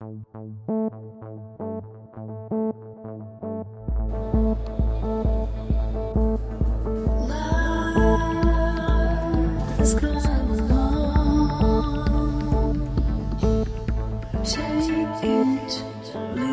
Take it.